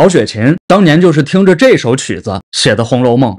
曹雪芹当年就是听着这首曲子写的《红楼梦》。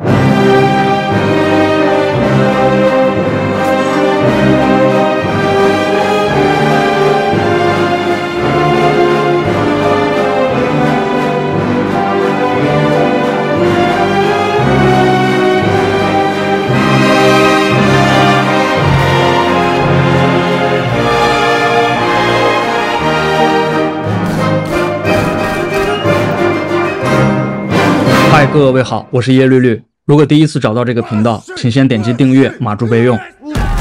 嗨，各位好，我是叶绿绿。如果第一次找到这个频道，请先点击订阅马助备用。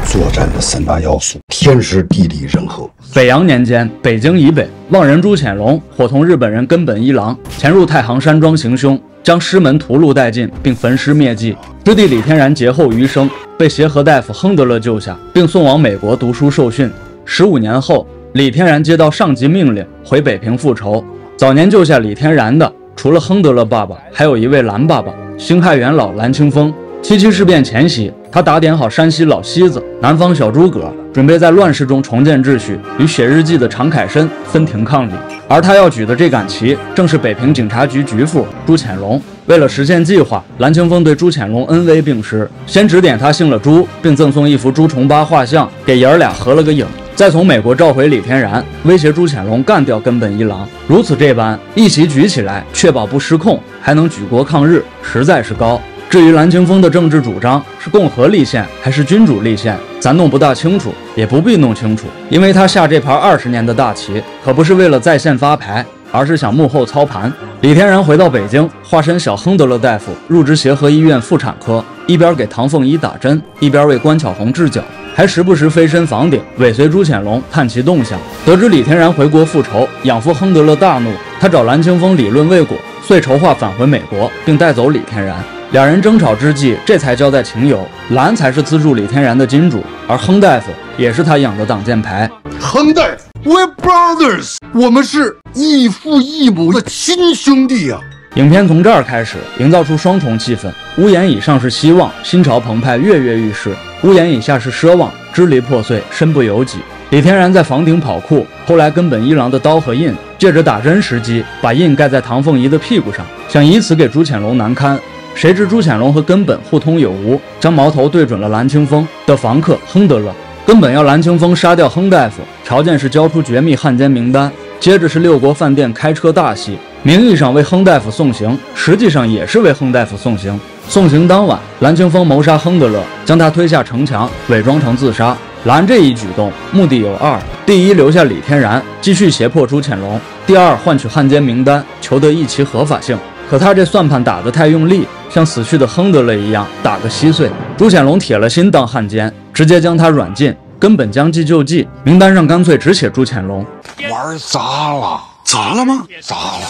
作战的三大要素：天时、地利、人和。北洋年间，北京以北，望人朱潜龙伙同日本人根本一郎潜入太行山庄行凶，将师门屠戮殆尽，并焚尸灭迹。师弟李天然劫后余生，被协和大夫亨德勒救下，并送往美国读书受训。15年后，李天然接到上级命令，回北平复仇。早年救下李天然的，除了亨德勒爸爸，还有一位蓝爸爸，辛亥元老蓝清风。77事变前夕，他打点好山西老西子、南方小诸葛，准备在乱世中重建秩序，与写日记的常凯申分庭抗礼。而他要举的这杆旗，正是北平警察局局副朱潜龙。为了实现计划，蓝清风对朱潜龙恩威并施，先指点他姓了朱，并赠送一幅朱重八画像，给爷儿俩合了个影。再从美国召回李天然，威胁朱潜龙干掉根本一郎，如此这般，一旗举起来，确保不失控，还能举国抗日，实在是高。至于蓝清风的政治主张是共和立宪还是君主立宪，咱弄不大清楚，也不必弄清楚，因为他下这盘20年的大棋，可不是为了在线发牌，而是想幕后操盘。李天然回到北京，化身小亨德勒大夫，入职协和医院妇产科，一边给唐凤仪打针，一边为关巧红治脚，还时不时飞身房顶尾随朱潜龙探其动向。得知李天然回国复仇，养父亨德勒大怒，他找蓝清风理论未果，遂筹划返回美国，并带走李天然。两人争吵之际，这才交代情由，蓝才是资助李天然的金主，而亨大夫也是他养的挡箭牌。亨大夫 ，We're brothers， 我们是异父异母的亲兄弟啊！影片从这儿开始，营造出双重气氛。屋檐以上是希望，心潮澎湃，跃跃欲试；屋檐以下是奢望，支离破碎，身不由己。李天然在房顶跑酷，后来根本一郎的刀和印，借着打针时机，把印盖在唐凤仪的屁股上，想以此给朱潜龙难堪。谁知朱潜龙和根本互通有无，将矛头对准了蓝清风的房客亨德勒。根本要蓝清风杀掉亨大夫，条件是交出绝密汉奸名单。接着是六国饭店开车大戏，名义上为亨大夫送行，实际上也是为亨大夫送行。送行当晚，蓝清风谋杀亨德勒，将他推下城墙，伪装成自杀。蓝这一举动目的有二：第一，留下李天然，继续胁迫朱潜龙；第二，换取汉奸名单，求得一旗合法性。可他这算盘打得太用力，像死去的亨德勒一样打个稀碎。朱潜龙铁了心当汉奸，直接将他软禁。根本将计就计，名单上干脆只写朱潜龙。玩砸了，砸了吗？砸了。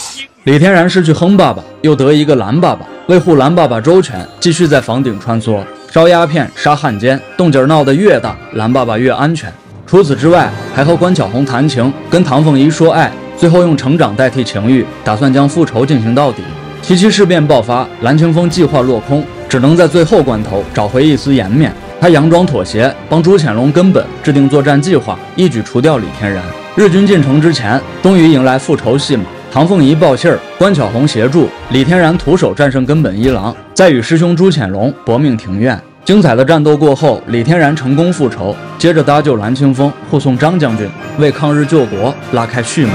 李天然失去亨爸爸，又得一个蓝爸爸，为护蓝爸爸周全，继续在房顶穿梭，烧鸦片，杀汉奸，动静闹得越大，蓝爸爸越安全。除此之外，还和关巧红谈情，跟唐凤仪说爱，最后用成长代替情欲，打算将复仇进行到底。77事变爆发，蓝清风计划落空，只能在最后关头找回一丝颜面。他佯装妥协，帮朱潜龙根本制定作战计划，一举除掉李天然。日军进城之前，终于迎来复仇戏码。唐凤仪报信儿，关巧红协助，李天然徒手战胜根本一郎，再与师兄朱潜龙搏命庭院。精彩的战斗过后，李天然成功复仇，接着搭救蓝清风，护送张将军，为抗日救国拉开序幕。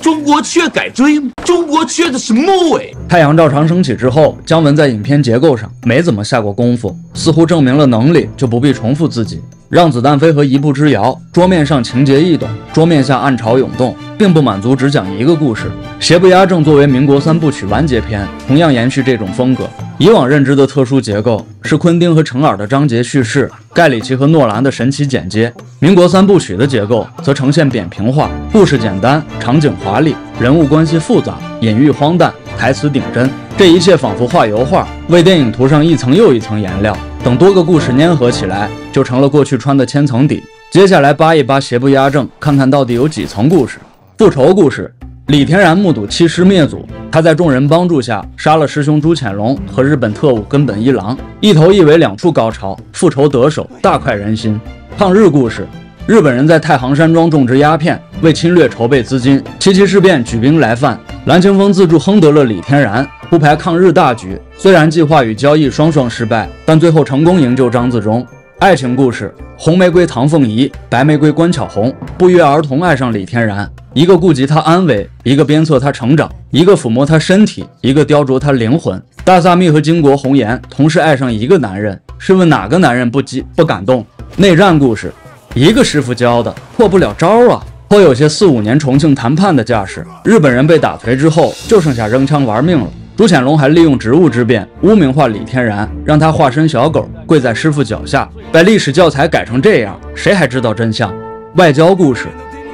中国缺改锥吗？中国缺的是末尾。太阳照常升起之后，姜文在影片结构上没怎么下过功夫，似乎证明了能力就不必重复自己。让子弹飞和一步之遥，桌面上情节易懂，桌面下暗潮涌动，并不满足只讲一个故事。邪不压正作为民国3部曲完结篇，同样延续这种风格。以往认知的特殊结构是昆汀和程耳的章节叙事，盖里奇和诺兰的神奇剪接。民国3部曲的结构则呈现扁平化，故事简单，场景华丽，人物关系复杂，隐喻荒诞，台词顶真。这一切仿佛画油画，为电影涂上一层又一层颜料，等多个故事粘合起来，就成了过去穿的千层底。接下来扒一扒邪不压正，看看到底有几层故事。复仇故事，李天然目睹七师灭祖，他在众人帮助下杀了师兄朱潜龙和日本特务根本一郎，一头一尾两处高潮，复仇得手，大快人心。抗日故事，日本人在太行山庄种植鸦片，为侵略筹备资金。七七事变举兵来犯，蓝清风自助亨得了李天然，铺排抗日大局。虽然计划与交易双双失败，但最后成功营救张自忠。爱情故事：红玫瑰唐凤仪，白玫瑰关巧红，不约而同爱上李天然。一个顾及他安危，一个鞭策他成长，一个抚摸他身体，一个雕琢他灵魂。大萨密和巾帼红颜同时爱上一个男人，试问哪个男人不感动？内战故事：一个师傅教的，破不了招啊，颇有些45年重庆谈判的架势。日本人被打颓之后，就剩下扔枪玩命了。朱潜龙还利用职务之便污名化李天然，让他化身小狗跪在师傅脚下，把历史教材改成这样，谁还知道真相？外交故事：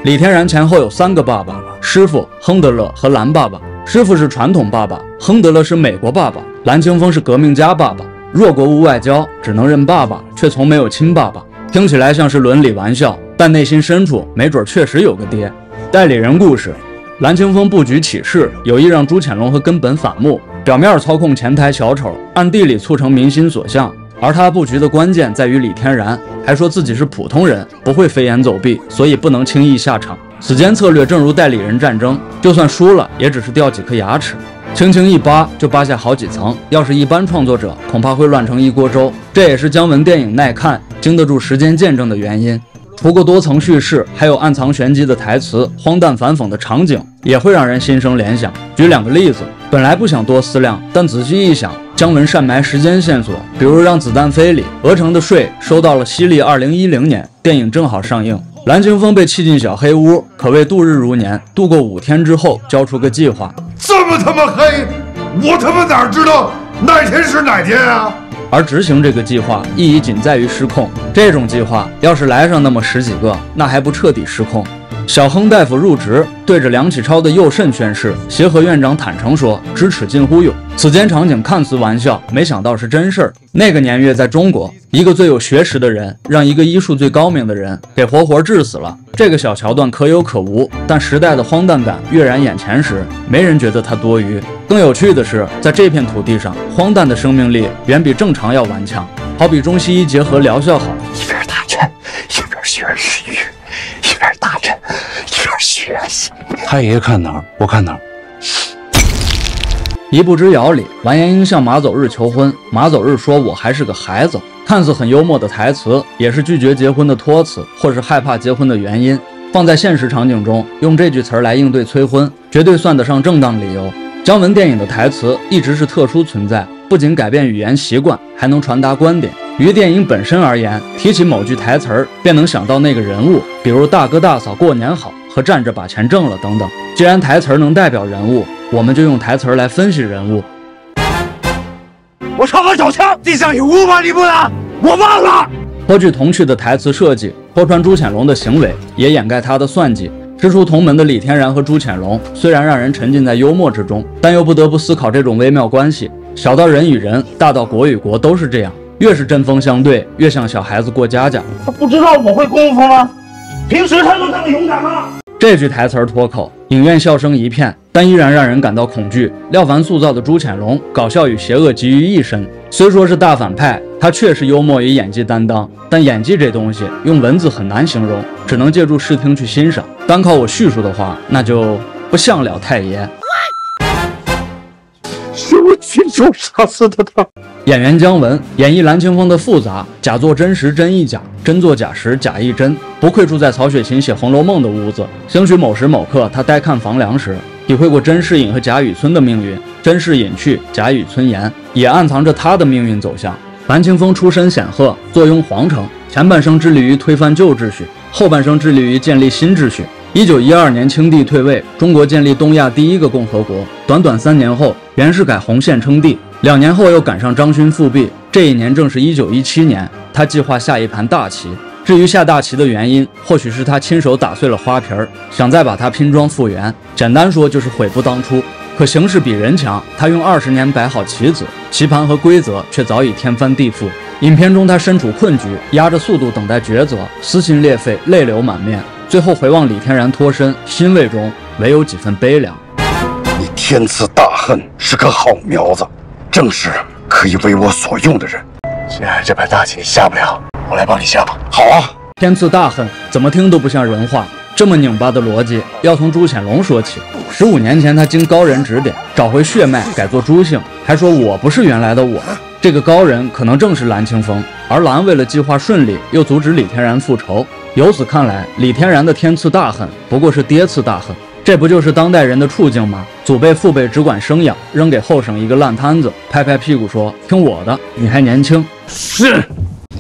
李天然前后有3个爸爸，师傅、亨德勒和蓝爸爸。师傅是传统爸爸，亨德勒是美国爸爸，蓝清风是革命家爸爸。弱国无外交，只能认爸爸，却从没有亲爸爸。听起来像是伦理玩笑，但内心深处没准确实有个爹。代理人故事：蓝清风布局起事，有意让朱潜龙和根本反目，表面操控前台小丑，暗地里促成民心所向。而他布局的关键在于李天然，还说自己是普通人，不会飞檐走壁，所以不能轻易下场。此间策略正如代理人战争，就算输了也只是掉几颗牙齿，轻轻一扒就扒下好几层，要是一般创作者恐怕会乱成一锅粥。这也是姜文电影耐看、经得住时间见证的原因。除过多层叙事，还有暗藏玄机的台词、荒诞反讽的场景，也会让人心生联想。举2个例子，本来不想多思量，但仔细一想，姜文善埋时间线索，比如让子弹飞里鹅城的税收到了西历2010年，电影正好上映。蓝清风被气进小黑屋，可谓度日如年，度过5天之后交出个计划。这么他妈黑，我他妈哪知道哪天是哪天啊？而执行这个计划意义仅在于失控，这种计划要是来上那么10几个，那还不彻底失控？小亨大夫入职，对着梁启超的右肾宣誓，协和院长坦诚说知耻近乎勇。此间场景看似玩笑，没想到是真事儿。那个年月在中国，一个最有学识的人让一个医术最高明的人给活活治死了。这个小桥段可有可无，但时代的荒诞感跃然眼前时，没人觉得它多余。更有趣的是，在这片土地上，荒诞的生命力远比正常要顽强。好比中西医结合疗效好，一边打针一边学识育，一边打针一边学习。太爷看哪儿，我看哪儿。一步之遥里，完颜英向马走日求婚，马走日说我还是个孩子，看似很幽默的台词，也是拒绝结婚的托词，或是害怕结婚的原因。放在现实场景中，用这句词来应对催婚，绝对算得上正当理由。姜文电影的台词一直是特殊存在，不仅改变语言习惯，还能传达观点。于电影本身而言，提起某句台词儿，便能想到那个人物，比如大哥大嫂过年好和站着把钱挣了等等。既然台词儿能代表人物，我们就用台词儿来分析人物。我朝我找枪，地上有5把你不拿，我忘了。颇具童趣的台词设计，戳穿朱潜龙的行为，也掩盖他的算计。师出同门的李天然和朱潜龙，虽然让人沉浸在幽默之中，但又不得不思考这种微妙关系，小到人与人，大到国与国都是这样。越是针锋相对，越像小孩子过家家。他不知道我会功夫吗？平时他都这么勇敢吗？这句台词脱口，影院笑声一片，但依然让人感到恐惧。廖凡塑造的朱潜龙，搞笑与邪恶集于一身。虽说是大反派，他确实幽默与演技担当，但演技这东西用文字很难形容，只能借助视听去欣赏。单靠我叙述的话，那就不像了太爷。是我亲手杀死的他。演员姜文演绎蓝清风的复杂，假作真实真亦假，真作假时假亦真，不愧住在曹雪芹写《红楼梦》的屋子。兴许某时某刻他呆看房梁时，体会过甄士隐和贾雨村的命运，甄士隐去，贾雨村言，也暗藏着他的命运走向。蓝清风出身显赫，坐拥皇城，前半生致力于推翻旧秩序，后半生致力于建立新秩序。1912年清帝退位，中国建立东亚第1个共和国。短短3年后，袁世凯洪宪称帝，2年后又赶上张勋复辟。这一年正是1917年，他计划下一盘大棋。至于下大棋的原因，或许是他亲手打碎了花瓶，想再把它拼装复原，简单说就是悔不当初。可形势比人强，他用20年摆好棋子，棋盘和规则却早已天翻地覆。影片中他身处困局，压着速度等待抉择，撕心裂肺，泪流满面。最后回望李天然脱身，欣慰中唯有几分悲凉。你天赐大恨，是个好苗子，正是可以为我所用的人。现在这盘大棋下不了，我来帮你下吧。好啊，天赐大恨，怎么听都不像人话。这么拧巴的逻辑，要从朱潜龙说起。15年前，他经高人指点，找回血脉，改做朱姓，还说我不是原来的我。这个高人可能正是蓝清风，而蓝为了计划顺利，又阻止李天然复仇。由此看来，李天然的天赐大恨不过是爹赐大恨。这不就是当代人的处境吗？祖辈父辈只管生养，扔给后生一个烂摊子，拍拍屁股说：“听我的，你还年轻。”是，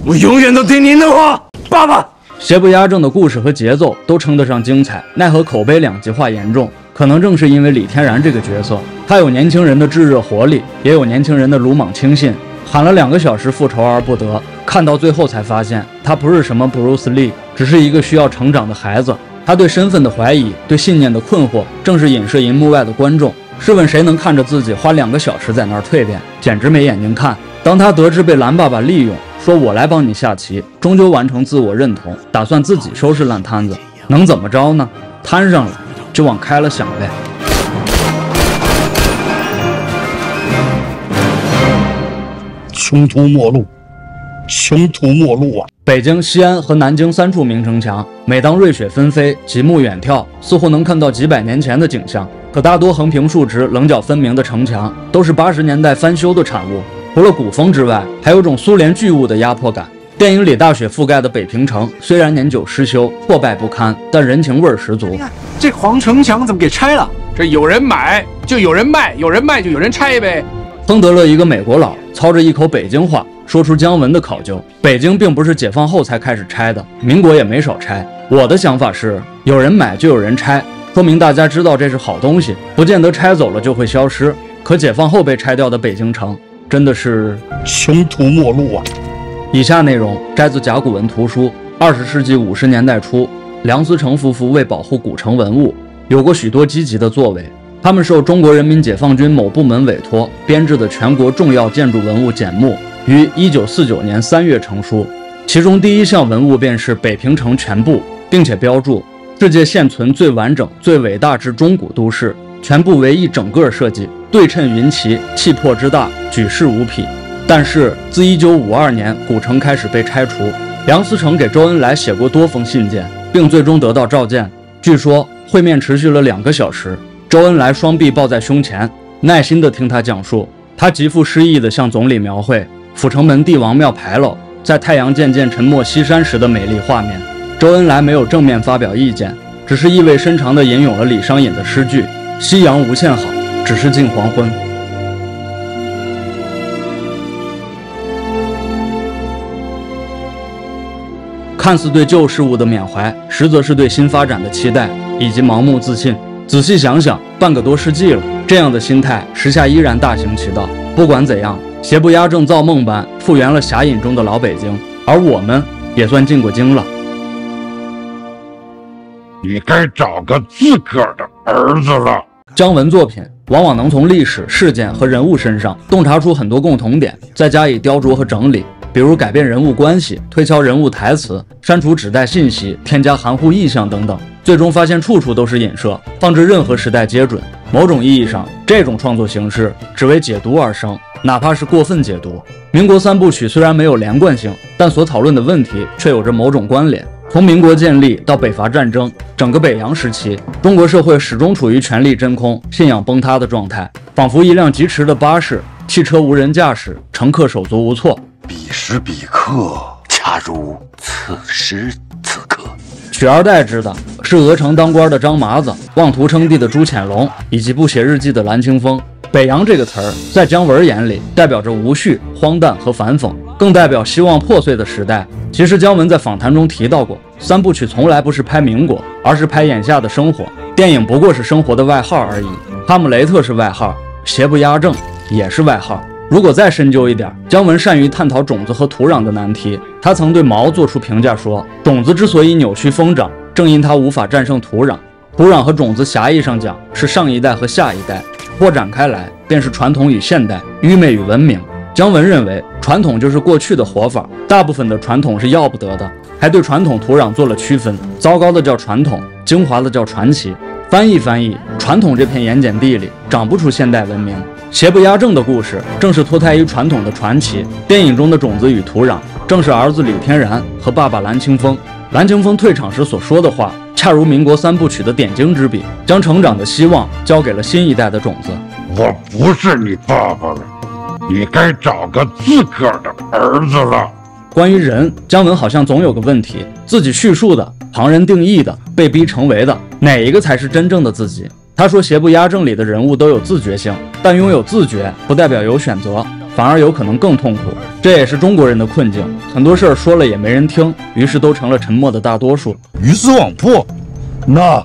我永远都听您的话，爸爸。邪不压正的故事和节奏都称得上精彩，奈何口碑两极化严重。可能正是因为李天然这个角色，他有年轻人的炙热活力，也有年轻人的鲁莽轻信。喊了2个小时复仇而不得，看到最后才发现他不是什么 Bruce Lee， 只是一个需要成长的孩子。他对身份的怀疑，对信念的困惑，正是影射银幕外的观众。试问谁能看着自己花2个小时在那儿蜕变，简直没眼睛看。当他得知被蓝爸爸利用，说我来帮你下棋，终究完成自我认同，打算自己收拾烂摊子，能怎么着呢？摊上了就往开了想呗。穷途末路啊！北京、西安和南京3处名城墙，每当瑞雪纷飞，极目远眺，似乎能看到几百年前的景象。可大多横平竖直、棱角分明的城墙，都是80年代翻修的产物。除了古风之外，还有种苏联巨物的压迫感。电影里大雪覆盖的北平城，虽然年久失修，破败不堪，但人情味儿十足。这黄城墙怎么给拆了？这有人买就有人卖，有人卖就有人拆呗。亨德勒一个美国佬，操着一口北京话，说出姜文的考究：北京并不是解放后才开始拆的，民国也没少拆。我的想法是，有人买就有人拆，说明大家知道这是好东西，不见得拆走了就会消失。可解放后被拆掉的北京城，真的是穷途末路啊！以下内容摘自甲骨文图书。20世纪50年代初，梁思成夫妇为保护古城文物，有过许多积极的作为。他们受中国人民解放军某部门委托，编制的全国重要建筑文物简目于1949年3月成书，其中第一项文物便是北平城全部，并且标注世界现存最完整、最伟大之中古都市，全部为一整个设计，对称云奇，气魄之大，举世无匹。但是自1952年古城开始被拆除，梁思成给周恩来写过多封信件，并最终得到召见。据说会面持续了2个小时，周恩来双臂抱在胸前，耐心地听他讲述。他极富诗意地向总理描绘阜成门帝王庙牌楼在太阳渐渐沉没西山时的美丽画面。周恩来没有正面发表意见，只是意味深长地引用了李商隐的诗句：夕阳无限好，只是近黄昏。看似对旧事物的缅怀，实则是对新发展的期待以及盲目自信。仔细想想，半个多世纪了，这样的心态时下依然大行其道。不管怎样，邪不压正造梦般复原了侠隐中的老北京，而我们也算进过京了。你该找个自个儿的儿子了。姜文作品往往能从历史事件和人物身上洞察出很多共同点，再加以雕琢和整理。比如改变人物关系，推敲人物台词，删除指代信息，添加含糊意象等等，最终发现处处都是影射，放置任何时代皆准。某种意义上，这种创作形式只为解读而生，哪怕是过分解读。民国3部曲虽然没有连贯性，但所讨论的问题却有着某种关联。从民国建立到北伐战争，整个北洋时期，中国社会始终处于权力真空、信仰崩塌的状态，仿佛一辆疾驰的巴士，汽车无人驾驶，乘客手足无措。彼时彼刻，恰如此时此刻。取而代之的是鹅城当官的张麻子、妄图称帝的朱潜龙，以及不写日记的蓝清风。北洋这个词儿，在姜文眼里代表着无序、荒诞和反讽，更代表希望破碎的时代。其实姜文在访谈中提到过，3部曲从来不是拍民国，而是拍眼下的生活。电影不过是生活的外号而已。哈姆雷特是外号，邪不压正也是外号。如果再深究一点，姜文善于探讨种子和土壤的难题。他曾对毛做出评价说，种子之所以扭曲疯长，正因它无法战胜土壤。土壤和种子狭义上讲是上一代和下一代，扩展开来便是传统与现代，愚昧与文明。姜文认为传统就是过去的活法，大部分的传统是要不得的，还对传统土壤做了区分，糟糕的叫传统，精华的叫传奇。翻译，传统这片盐碱地里长不出现代文明。邪不压正的故事正是脱胎于传统的传奇，电影中的种子与土壤正是儿子李天然和爸爸蓝清风。蓝青峰退场时所说的话，恰如民国三部曲的点睛之笔，将成长的希望交给了新一代的种子。我不是你爸爸了，你该找个自个儿的儿子了。关于人，姜文好像总有个问题：自己叙述的、旁人定义的、被逼成为的，哪一个才是真正的自己？他说，《邪不压正》里的人物都有自觉性，但拥有自觉不代表有选择，反而有可能更痛苦。这也是中国人的困境，很多事儿说了也没人听，于是都成了沉默的大多数。鱼死网破，那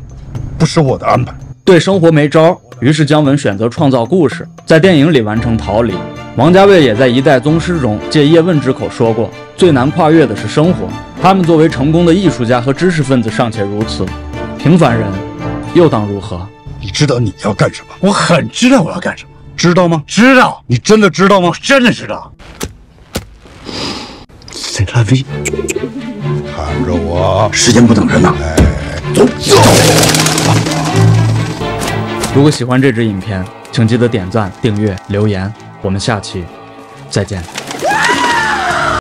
不是我的安排。对生活没招，于是姜文选择创造故事，在电影里完成逃离。王家卫也在《一代宗师》中借叶问之口说过，最难跨越的是生活。他们作为成功的艺术家和知识分子尚且如此，平凡人又当如何？你知道你要干什么？我很知道我要干什么，知道吗？知道。你真的知道吗？我真的知道。塞拉维，看着我，时间不等人呐！走走。如果喜欢这支影片，请记得点赞、订阅、留言。我们下期再见。